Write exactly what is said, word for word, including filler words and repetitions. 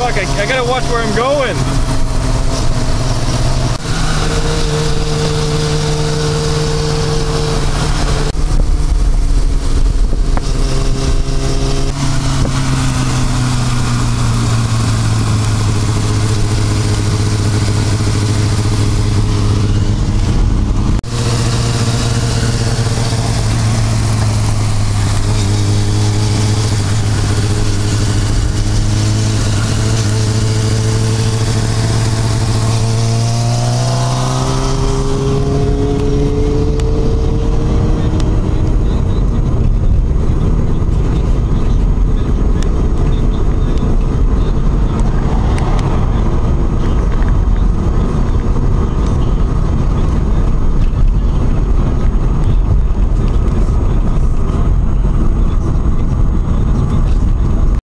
Fuck, I, I gotta watch where I'm going.